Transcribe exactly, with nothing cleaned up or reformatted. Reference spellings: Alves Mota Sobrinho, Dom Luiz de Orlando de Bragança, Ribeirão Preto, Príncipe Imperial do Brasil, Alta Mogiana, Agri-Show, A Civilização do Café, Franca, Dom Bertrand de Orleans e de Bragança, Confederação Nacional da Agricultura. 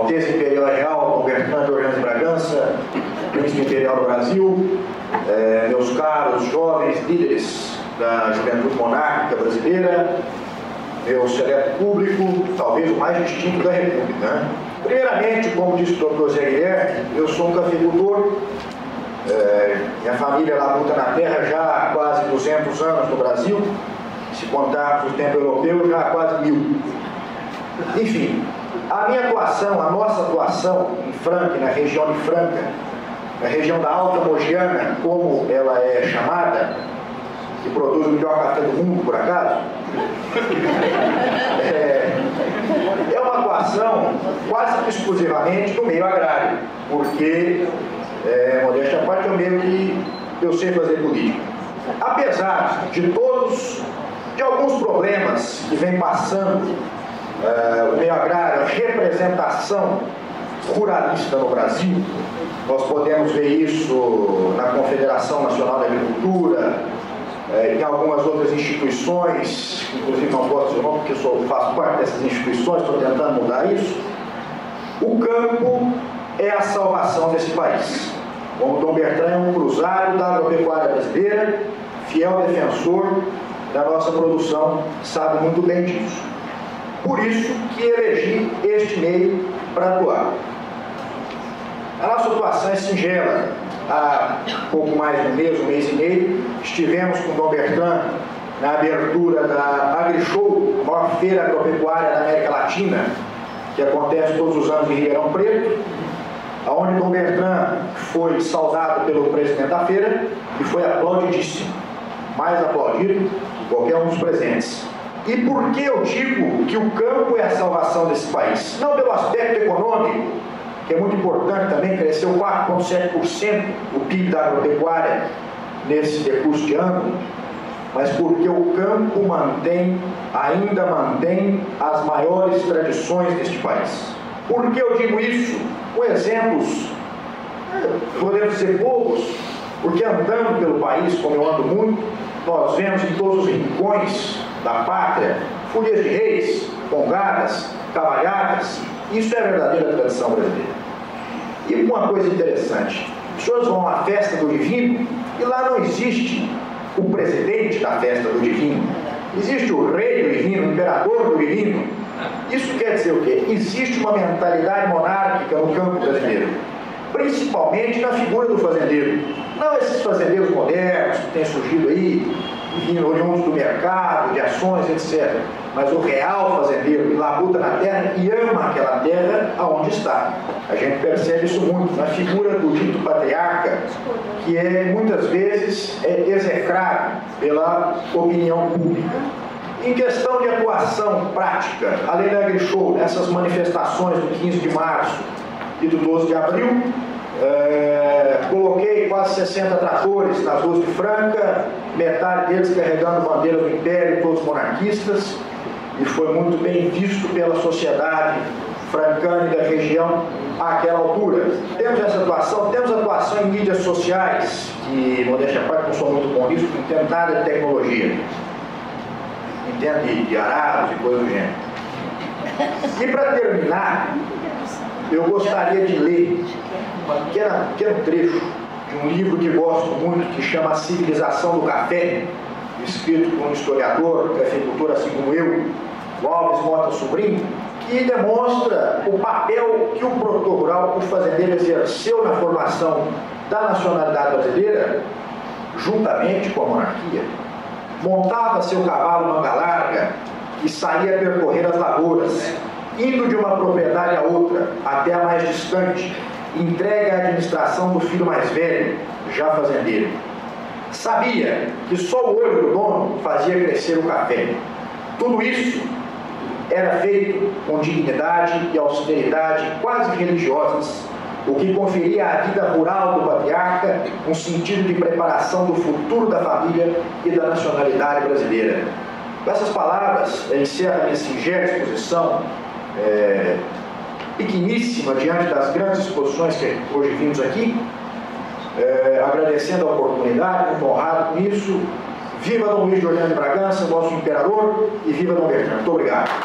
Príncipe Imperial Real, Dom Bertrand de Orleans e de Bragança, Príncipe Imperial do Brasil, eh, meus caros jovens líderes da juventude monárquica brasileira, meu seleto público, talvez o mais distinto da República. Né? Primeiramente, como disse o doutor Zé Guilherme, eu sou um cafeicultor, eh, minha família labuta na terra já há quase duzentos anos no Brasil, se contar o tempo europeu já há quase mil. Enfim, a minha atuação, a nossa atuação em Franca, na região de Franca, na região da Alta Mogiana, como ela é chamada, que produz o melhor café do mundo, por acaso, é, é uma atuação quase exclusivamente no meio agrário, porque, é, modéstia à parte, é o meio que eu sei fazer política. Apesar de todos, de alguns problemas que vem passando, Uh, o meio agrário, a representação ruralista no Brasil, nós podemos ver isso na Confederação Nacional da Agricultura, uh, em algumas outras instituições, inclusive não posso dizer o nome porque eu sou, faço parte dessas instituições, estou tentando mudar isso. O campo é a salvação desse país. Como Dom Bertrand é um cruzado da agropecuária brasileira, fiel defensor da nossa produção, sabe muito bem disso. Por isso que elegi este meio para atuar. A nossa atuação é singela. Há pouco mais de um mês, um mês e meio, estivemos com o Dom Bertrand na abertura da Agri-Show, a maior feira agropecuária da América Latina, que acontece todos os anos em Ribeirão Preto, onde Dom Bertrand foi saudado pelo presidente da feira e foi aplaudidíssimo, mais aplaudido que qualquer um dos presentes. E por que eu digo que o campo é a salvação desse país? Não pelo aspecto econômico, que é muito importante também, cresceu quatro vírgula sete por cento o P I B da agropecuária nesse decurso de ano, mas porque o campo mantém, ainda mantém, as maiores tradições deste país. Por que eu digo isso? Com exemplos, podemos ser poucos, porque andando pelo país, como eu ando muito, nós vemos em todos os rincões da pátria, folias de reis, congadas, cavalhadas. Isso é a verdadeira tradição brasileira. E uma coisa interessante, os senhores vão à festa do divino e lá não existe o presidente da festa do divino, existe o rei do divino, o imperador do divino. Isso quer dizer o quê? Existe uma mentalidade monárquica no campo brasileiro, principalmente na figura do fazendeiro. Não esses fazendeiros modernos que têm surgido aí, oriundos do mercado, de ações, etcétera. Mas o real fazendeiro que labuta na terra e ama aquela terra aonde está. A gente percebe isso muito na figura do dito patriarca, que é, muitas vezes é execrado pela opinião pública. Em questão de atuação prática, além da Agri-Show, essas manifestações do quinze de março e do doze de abril, é, coloquei quase sessenta tratores nas ruas de Franca, metade deles carregando bandeira do Império, todos monarquistas, e foi muito bem visto pela sociedade francana e da região àquela altura. Temos essa atuação, temos atuação em mídias sociais, que, modéstia à parte, não sou muito bom nisso, não entendo nada de tecnologia, entendo de, de arados e coisas do gênero. E para terminar, eu gostaria de ler um pequeno, pequeno trecho de um livro que gosto muito, que chama A Civilização do Café, escrito por um historiador, cafeicultor assim como eu, o Alves Mota Sobrinho, que demonstra o papel que o produtor, o fazendeiro, exerceu na formação da nacionalidade brasileira, juntamente com a monarquia. Montava seu cavalo manga larga e saía a percorrer as lavouras, indo de uma propriedade a outra, até a mais distante, entregue à administração do filho mais velho, já fazendeiro. Sabia que só o olho do dono fazia crescer o café. Tudo isso era feito com dignidade e austeridade quase religiosas, o que conferia à vida rural do patriarca um sentido de preparação do futuro da família e da nacionalidade brasileira. Com essas palavras, eu encerro a minha singela exposição, É, pequeníssima diante das grandes exposições que hoje vimos aqui, é, agradecendo a oportunidade, muito honrado com isso. Viva Dom Luiz de Orlando de Bragança, nosso imperador, e viva Dom Bertrand. Muito obrigado.